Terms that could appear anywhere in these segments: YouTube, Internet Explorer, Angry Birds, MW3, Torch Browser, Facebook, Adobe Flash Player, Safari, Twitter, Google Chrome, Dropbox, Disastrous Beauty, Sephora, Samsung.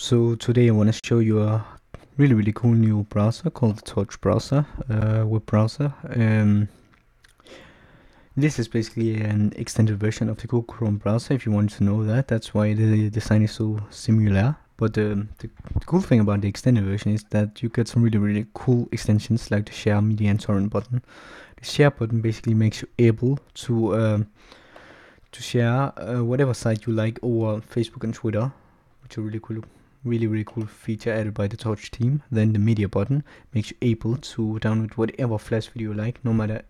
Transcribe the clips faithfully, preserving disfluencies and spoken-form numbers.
So today I want to show you a really really cool new browser called the Torch Browser, uh, web browser. Um, this is basically an extended version of the Google Chrome browser, if you want to know that. That's why the design is so similar. But um, the, the cool thing about the extended version is that you get some really really cool extensions like the share, media and torrent button. The share button basically makes you able to um, to share uh, whatever site you like over Facebook and Twitter, which are really cool. really really cool feature added by the Torch team. Then the media button makes you able to download whatever flash video you like, no matter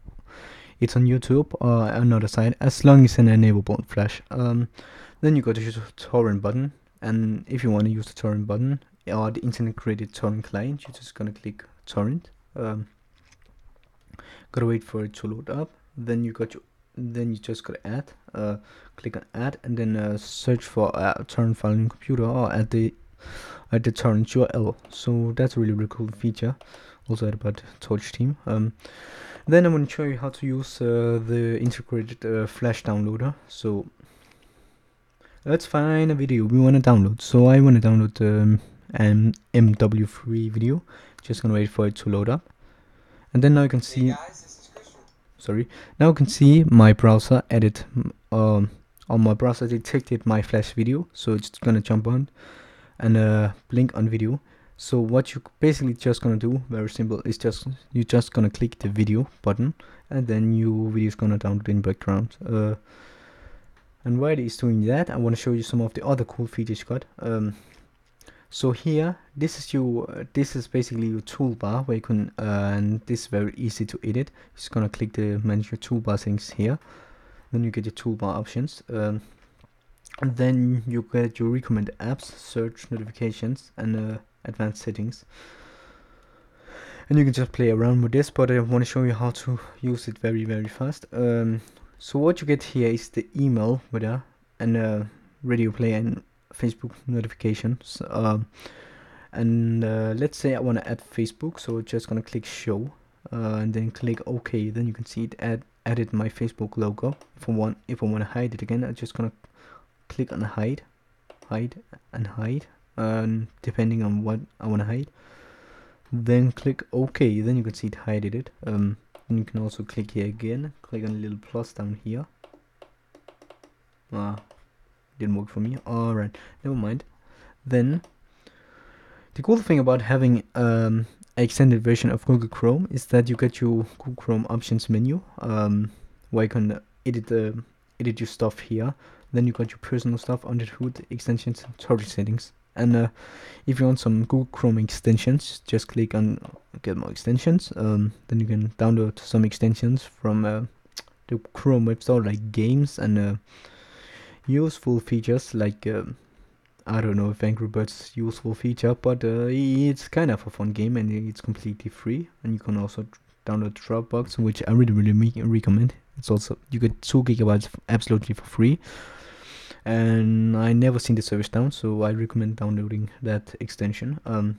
it's on YouTube or another site, as long as it's an enabled flash. Um, then you got to use the torrent button, and if you want to use the torrent button or the internet created torrent client, you're just gonna click torrent. Um, gotta wait for it to load up. Then you got your then you just gotta add, uh, click on add, and then uh, search for a uh, torrent file on your computer or at the at the torrent U R L. So that's a really really cool feature also added by the Torch team. Um, then I'm going to show you how to use uh, the integrated uh, flash downloader. So let's find a video we want to download. So I want to download um, an M W three video. Just gonna wait for it to load up, and then now you can see hey guys, sorry now you can see my browser added um, on my browser detected my flash video, so it's gonna jump on and uh, blink on video. So what you basically just gonna do, very simple, is just you just gonna click the video button, and then your video is gonna download in background. Uh, and while it's doing that, I want to show you some of the other cool features you got. Um, so here, this is your uh, this is basically your toolbar where you can uh, and this is very easy to edit. Just gonna click the manage your toolbar settings here, then you get your toolbar options. Um, And then you get your recommended apps, search, notifications, and uh, advanced settings. And you can just play around with this, but I want to show you how to use it very, very fast. Um, so what you get here is the email with a and uh, radio play and Facebook notifications. Um, and uh, let's say I want to add Facebook, so I'm just gonna click Show uh, and then click OK. Then you can see it add, added my Facebook logo. If I want, if I want to hide it again, I'm just gonna click on hide, hide and hide, um, depending on what I want to hide. Then click OK. Then you can see it hided it. Um, and you can also click here again. Click on a little plus down here. Ah, didn't work for me. All right, never mind. Then the cool thing about having um an extended version of Google Chrome is that you get your Google Chrome options menu, um, where you can edit the uh, edit your stuff here. Then you got your personal stuff, under the hood, extensions, and total settings. And uh, if you want some Google Chrome extensions, just click on get more extensions. Um, then you can download some extensions from uh, the Chrome web store, like games and uh, useful features like uh, I don't know if Angry Birds useful feature, but uh, it's kind of a fun game and it's completely free. And you can also download Dropbox, which I really really re recommend. It's also you get two gigabytes absolutely for free. And I never seen the service down, so I recommend downloading that extension. Um,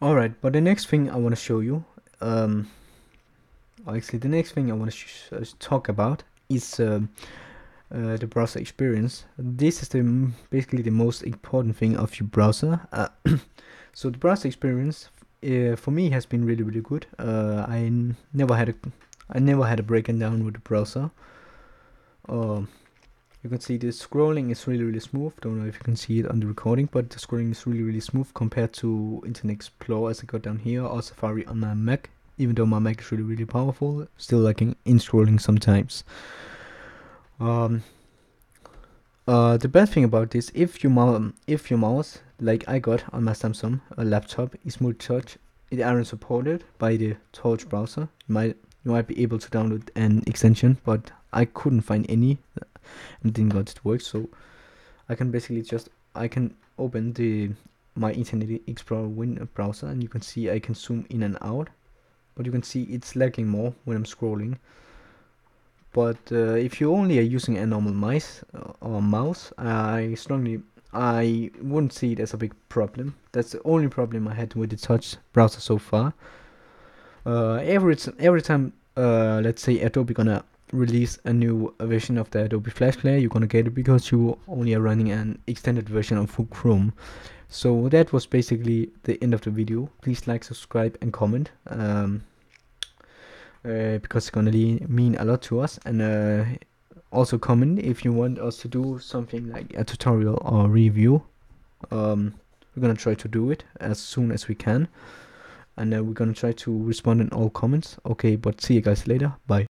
Alright, but the next thing I want to show you, um, actually the next thing I want to talk about is um, uh, the browser experience. This is the basically the most important thing of your browser. Uh, so the browser experience uh, for me has been really really good. Uh, I n never had a I never had a breakdown down with the browser. Um, you can see the scrolling is really really smooth. Don't know if you can see it on the recording, but the scrolling is really really smooth compared to Internet Explorer as I got down here, or Safari on my Mac. Even though my Mac is really really powerful, still lacking in scrolling sometimes. Um, uh, the bad thing about this, if your if your mouse, like I got on my Samsung a laptop, is multi-touch, it aren't supported by the Torch browser. You might you might be able to download an extension, but I couldn't find any and didn't got it to work, so I can basically just I can open the my Internet Explorer window browser, and you can see I can zoom in and out, but you can see it's lagging more when I'm scrolling. But uh, if you only are using a normal mice or mouse, I strongly I wouldn't see it as a big problem. That's the only problem I had with the Torch browser so far. Uh, every every time, uh, let's say Adobe gonna release a new version of the Adobe Flash Player, you're gonna get it because you only are running an extended version of Chrome. So that was basically the end of the video. Please like, subscribe and comment, um, uh, because it's gonna mean a lot to us, and uh, also comment if you want us to do something like a tutorial or review. Um, we're gonna try to do it as soon as we can, and uh, we're gonna try to respond in all comments. Okay, but see you guys later. Bye.